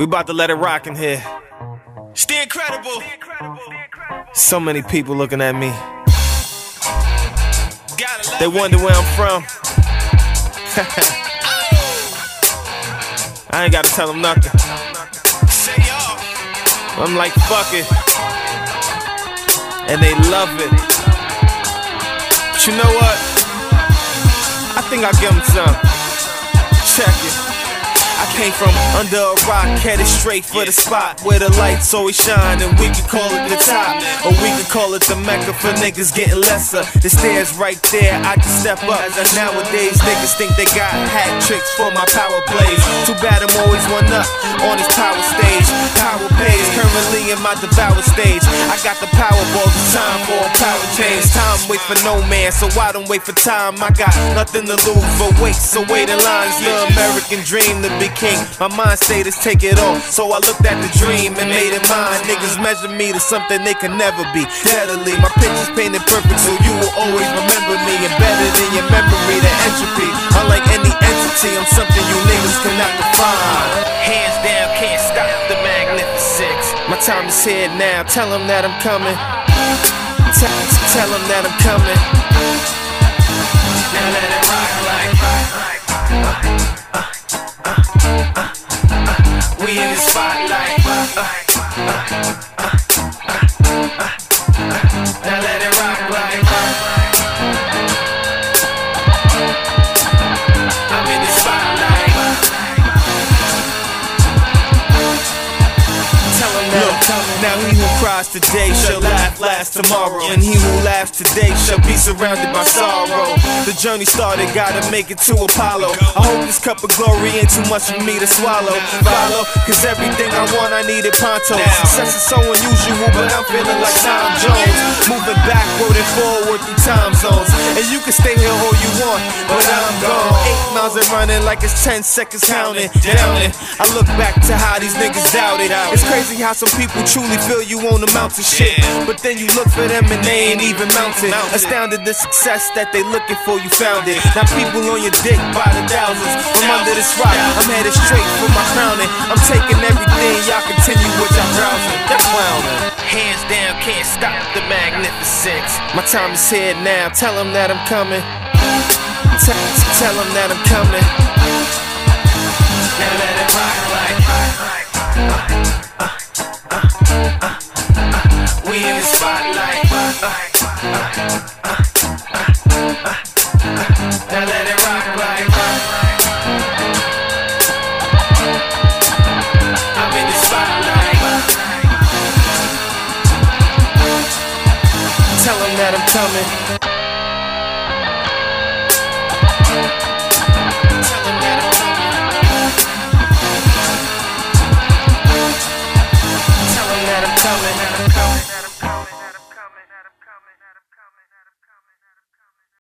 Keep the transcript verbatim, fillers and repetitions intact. We about to let it rock in here. Stay incredible. So many people looking at me. They wonder where I'm from. I ain't gotta tell them nothing. I'm like, fuck it. And they love it. But you know what? I think I'll give them some. Check it. I came from under a rock, headed straight for the spot where the lights always shine, and we could call it the top, or we could call it the Mecca for niggas getting lesser. The stairs right there, I can step up. And nowadays, niggas think they got hat tricks for my power plays. Too bad I'm always one up on this power stage. Power plays currently in my devoured stage. I got the Powerball, the time for a power change. Time wait for no man, so I don't wait for time. I got nothing to lose but wait, so wait in line. The American dream to be king. My mind state is take it off, so I looked at the dream and made it mine. Niggas measure me to something they can never be. Steadily, my picture's painted perfect, so you will always remember me. And better than your memory, the entropy. Unlike any entity, I'm something you niggas cannot define. Hands down, can't stop the magnificent. My time is here now. Tell them that I'm coming. Tell, tell them that I'm coming. Now let it rock like uh, uh. We in the spotlight. Uh, uh, uh, uh, uh, uh. Now let it rock like uh. I'm in the spotlight. Tell him that I'm coming. Now he who cries today shall laugh last tomorrow, and he who laughs today shall be surrounded by sorrow. The journey started, gotta make it to Apollo. I hope this cup of glory ain't too much for me to swallow. Follow, cause everything I want I needed pronto. Success is so unusual, but I'm feeling like Tom Jones, moving backward and forward through time zones. And you can stay here all you want, but I'm gone. Eight miles and running like it's ten seconds counting, downing. I look back to how these niggas doubted. It's crazy how some people truly feel you on the mountain shit, but then you look for them and they ain't even mounted. Astounded the success that they looking for, you found it. Now people on your dick by the thousands. From under this rock, I'm headed straight for my crowning. I'm taking everything, y'all continue with your browsing. They're clowning. Hands down, can't stop the magnificent. My time is here now. Tell them that I'm coming. Tell, tell them that I'm coming. Now let it rock like uh, uh, uh, uh. We in the spotlight. Uh, uh, uh, uh, uh, uh. Now let it rock like uh. I'm in the spotlight. Tell 'em that I'm coming.